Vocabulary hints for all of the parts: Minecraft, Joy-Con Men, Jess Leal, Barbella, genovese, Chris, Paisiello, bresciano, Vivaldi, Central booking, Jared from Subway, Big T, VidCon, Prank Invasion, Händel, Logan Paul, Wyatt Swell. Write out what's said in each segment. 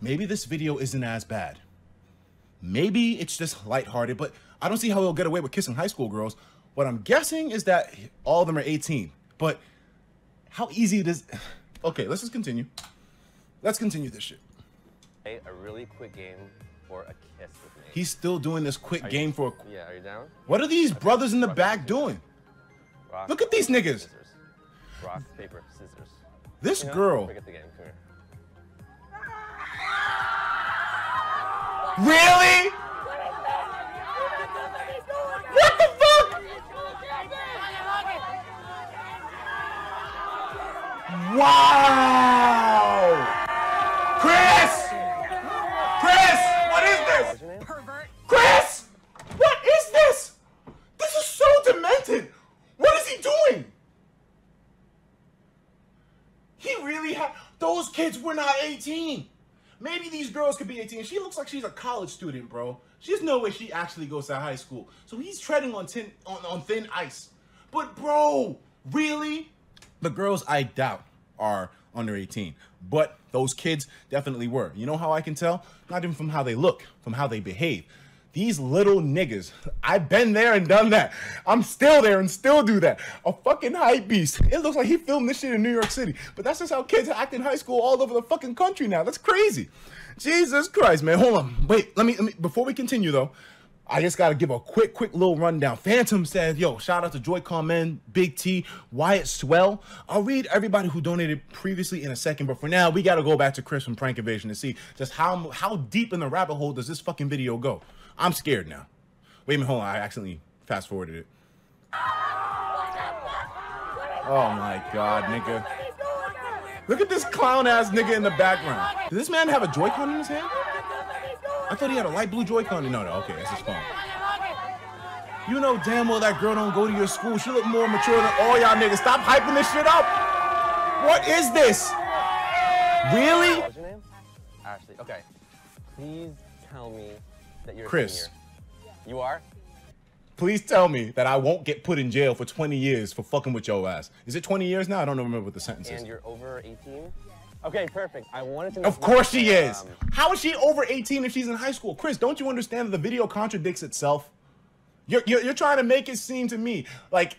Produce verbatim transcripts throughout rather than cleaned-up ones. maybe this video isn't as bad. Maybe it's just lighthearted, but I don't see how he'll get away with kissing high school girls. What I'm guessing is that all of them are eighteen, but how easy it is. Okay, let's just continue. Let's continue this shit. Hey, a really quick game for a kiss with me. He's still doing this quick are game you, for a... Yeah, are you down? What are these okay, brothers in the back doing? Rock, Look at these niggas. Scissors. Rock, paper, scissors. This you know, girl. Forget the game. Come here. Really? What the fuck? Wow! Chris! Chris! What is this? Pervert. Chris! What is this? This is so demented. What is he doing? He really had... Those kids were not eighteen. Maybe these girls could be eighteen. She looks like she's a college student, bro. There's no way she actually goes to high school. So he's treading on tin, on, on thin ice. But bro, really? The girls, I doubt, are under eighteen. But those kids definitely were. You know how I can tell? Not even from how they look, from how they behave. These little niggas, I've been there and done that. I'm still there and still do that. A fucking hype beast. It looks like he filmed this shit in New York City. But that's just how kids act in high school all over the fucking country now. That's crazy. Jesus Christ, man. Hold on. Wait, let me, let me before we continue, though, I just got to give a quick, quick little rundown. Phantom says, yo, shout out to Joy-Con Men, Big T, Wyatt Swell. I'll read everybody who donated previously in a second, but for now, we got to go back to Chris from Prank Invasion to see just how, how deep in the rabbit hole does this fucking video go. I'm scared now. Wait a minute, hold on, I accidentally fast-forwarded it. Oh my God, nigga. Look at this clown-ass nigga in the background. Does this man have a Joy-Con in his hand? I thought he had a light blue Joy-Con. No, no, okay, that's his phone. You know damn well that girl don't go to your school. She look more mature than all y'all niggas. Stop hyping this shit up. What is this? Really? What's your name? Ashley, okay. Please tell me that you're Chris. You are? Please tell me that I won't get put in jail for twenty years for fucking with your ass. Is it twenty years now? I don't remember what the sentence is. And you're over eighteen? Okay, perfect. I wanted to know. Of course she is. Um, How is she over eighteen if she's in high school? Chris, don't you understand that the video contradicts itself? You're, you're, you're trying to make it seem to me like,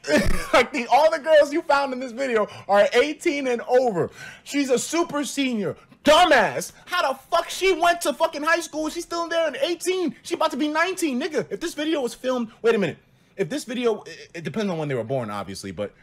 like the, all the girls you found in this video are eighteen and over. She's a super senior. Dumbass. How the fuck she went to fucking high school? She's still in there and eighteen. She about to be nineteen, nigga. If this video was filmed, wait a minute. If this video, it, it depends on when they were born, obviously, but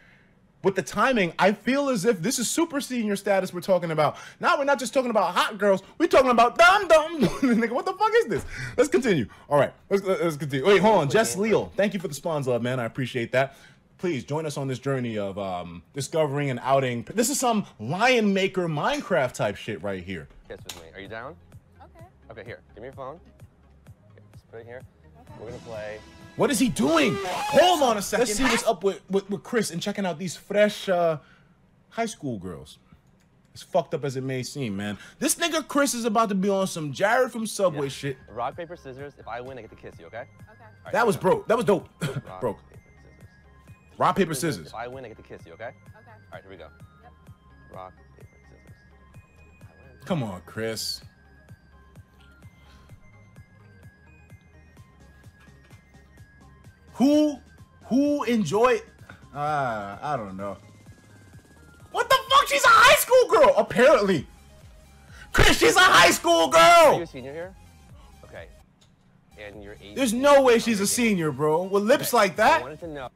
with the timing, I feel as if this is super senior status we're talking about. Now we're not just talking about hot girls. We're talking about dum-dum. Nigga, what the fuck is this? Let's continue. All right, let's, let's continue. Wait, hold on. Jess Leal, thank you for the spawns love, man. I appreciate that. Please join us on this journey of um, discovering and outing. This is some Lion Maker Minecraft type shit right here. Kiss with me. Are you down? Okay. Okay, here. Give me your phone. Here, just put it here. Okay. We're gonna play. What is he doing? Hold on a second. Let's see what's up with, with, with Chris and checking out these fresh uh, high school girls. As fucked up as it may seem, man. This nigga Chris is about to be on some Jared from Subway yeah. shit. Rock, paper, scissors. If I win, I get to kiss you, okay? Okay. Right, that was broke. That was dope. Rock, broke. Paper, scissors. Rock, paper, scissors. If I win, I get to kiss you, okay? Okay. All right, here we go. Yep. Rock, paper, scissors. I win. Come on, Chris. Who, who enjoy, ah, uh, I don't know. What the fuck? She's a high school girl, apparently. Chris, she's a high school girl. Are you a senior here? Okay. And you're eighteen. There's no way she's a senior, bro. With lips okay. like that. I wanted to know.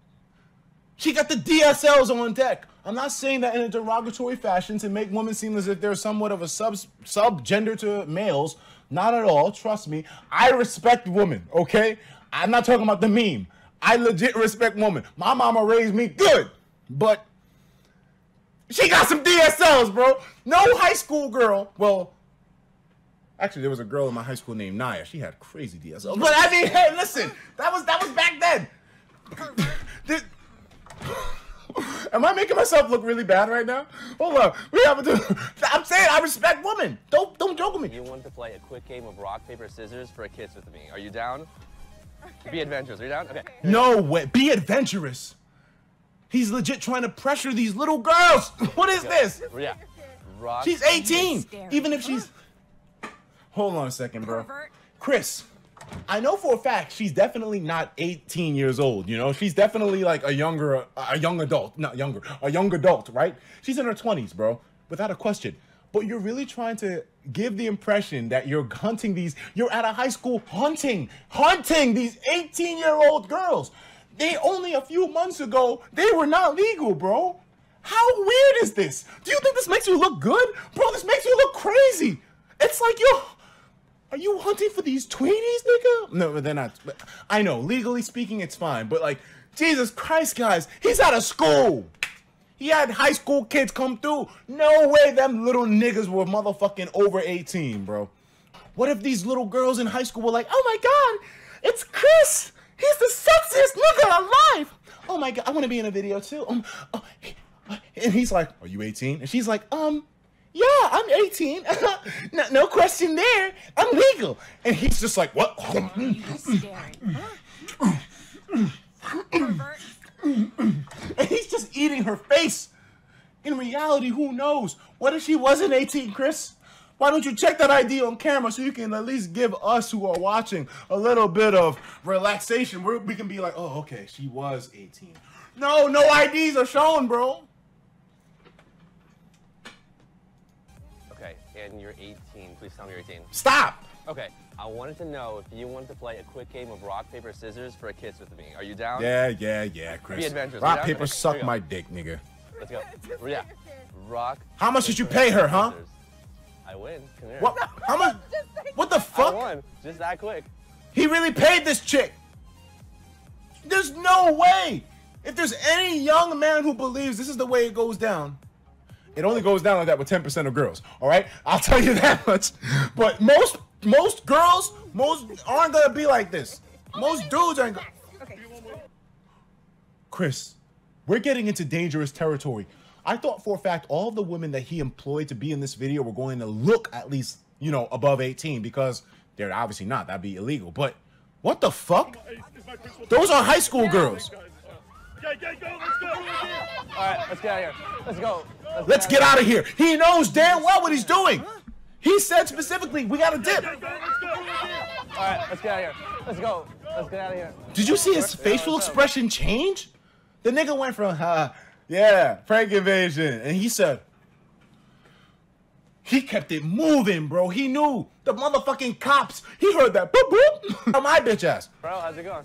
She got the D S Ls on deck. I'm not saying that in a derogatory fashion to make women seem as if they're somewhat of a sub sub-gender to males. Not at all. Trust me. I respect women, okay? I'm not talking about the meme. I legit respect women. My mama raised me good, but she got some D S Ls, bro. No high school girl. Well, actually, there was a girl in my high school named Naya. She had crazy D S Ls. But I mean, hey, listen, that was that was back then. Did, am I making myself look really bad right now? Hold on, we have to. I'm saying I respect women. Don't don't joke with me. You want to play a quick game of rock paper scissors for a kiss with me? Are you down? Be adventurous. Are you down? Okay. No way. Be adventurous. He's legit trying to pressure these little girls. What is this? Yeah. Rock. She's eighteen. Even if she's... Hold on a second, bro. Pervert. Chris, I know for a fact she's definitely not eighteen years old, you know? She's definitely like a younger, a young adult, not younger, a young adult, right? She's in her twenties, bro, without a question. But you're really trying to give the impression that you're hunting these, you're at a high school hunting, hunting these eighteen-year-old girls. They only a few months ago, they were not legal, bro. How weird is this? Do you think this makes you look good? Bro, this makes you look crazy. It's like, yo, are you hunting for these tweenies, nigga? No, they're not. I know, legally speaking, it's fine. But like, Jesus Christ, guys, he's out of school. He had high school kids come through. No way them little niggas were motherfucking over eighteen, bro. What if these little girls in high school were like, oh my God, it's Chris. He's the sexiest nigga alive. Oh my God, I want to be in a video too. Um, oh, he, and he's like, are you eighteen? And she's like, um, yeah, I'm eighteen. no, no question there. I'm legal. And he's just like, what? Oh, and he's just eating her face. In reality, who knows? What if she wasn't eighteen, Chris? Why don't you check that I D on camera so you can at least give us who are watching a little bit of relaxation where we can be like, oh, okay, she was eighteen. No, no I Ds are shown, bro. Okay, and you're eighteen. Please tell me you're eighteen. Stop! Okay, I wanted to know if you wanted to play a quick game of rock, paper, scissors for a kiss with me. Are you down? Yeah, yeah, yeah, Chris. Be adventurous. Rock, paper, suck my dick, nigga. Let's go. Yeah. Rock. How much did you pay her, huh? I win. Come here. What? How much? What the fuck? I won. Just that quick. He really paid this chick. There's no way. If there's any young man who believes this is the way it goes down, it only goes down like that with ten percent of girls. All right, I'll tell you that much. But most most girls, most aren't gonna be like this. Most dudes aren't. Okay. Chris, we're getting into dangerous territory. I thought for a fact all the women that he employed to be in this video were going to look at least, you know, above eighteen because they're obviously not. That'd be illegal. But what the fuck? Those are high school girls. Yeah, yeah, go, let's go. All right, let's get out of here. Let's go. Let's, let's get out of here. He knows damn well what he's doing. He said specifically, we got to dip. Yeah, yeah, go, let's go. All right, let's get out of here. Let's go. Let's get out of here. Did you see his facial expression change? The nigga went from, uh, yeah, Prank Invasion. And he said, he kept it moving, bro. He knew the motherfucking cops. He heard that boop, boop. My bitch ass. Bro, how's it going?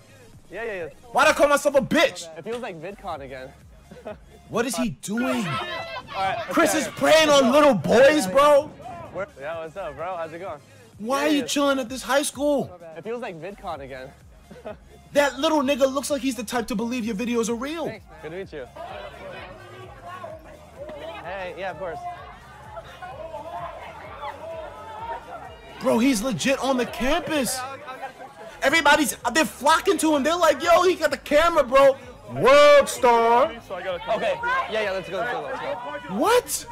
Yeah, yeah, yeah. Why'd I call myself a bitch? It feels like VidCon again. What is he doing? Right, Chris is preying on little boys, bro. Where, yeah, what's up, bro? How's it going? Why yeah, are you yeah. chilling at this high school? It feels like VidCon again. That little nigga looks like he's the type to believe your videos are real. Thanks, man. Good to meet you. Hey, yeah, of course. Bro, he's legit on the campus. Everybody's, they're flocking to him. They're like, yo, he got the camera, bro. World star. Okay, yeah, yeah, let's go, let's go, let's go. What?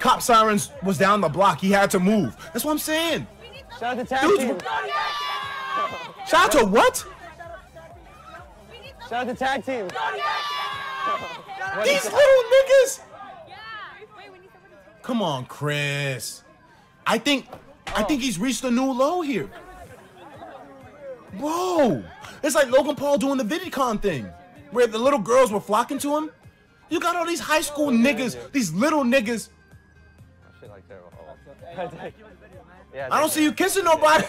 Cop sirens was down the block. He had to move. That's what I'm saying. Shout out to tag team. Shout out to what? Shout out to tag team. These little niggas. Come on, Chris. I think, I think he's reached a new low here. Bro, it's like Logan Paul doing the VidCon thing where the little girls were flocking to him. You got all these high school niggas, these little niggas. I don't see you kissing nobody.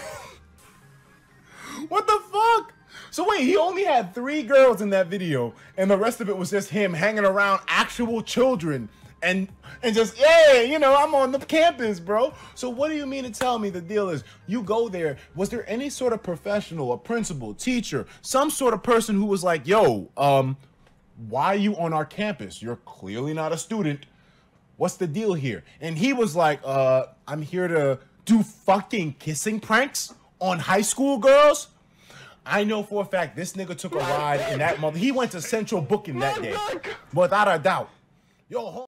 What the fuck? So wait, he only had three girls in that video and the rest of it was just him hanging around actual children and and just, hey, you know, I'm on the campus, bro. So what do you mean to tell me the deal is you go there? Was there any sort of professional, a principal, teacher, some sort of person who was like, yo, um, why are you on our campus? You're clearly not a student. What's the deal here? And he was like, uh, I'm here to do fucking kissing pranks on high school girls. I know for a fact this nigga took a ride in that mother. He went to Central Booking that day, without a doubt. Yo,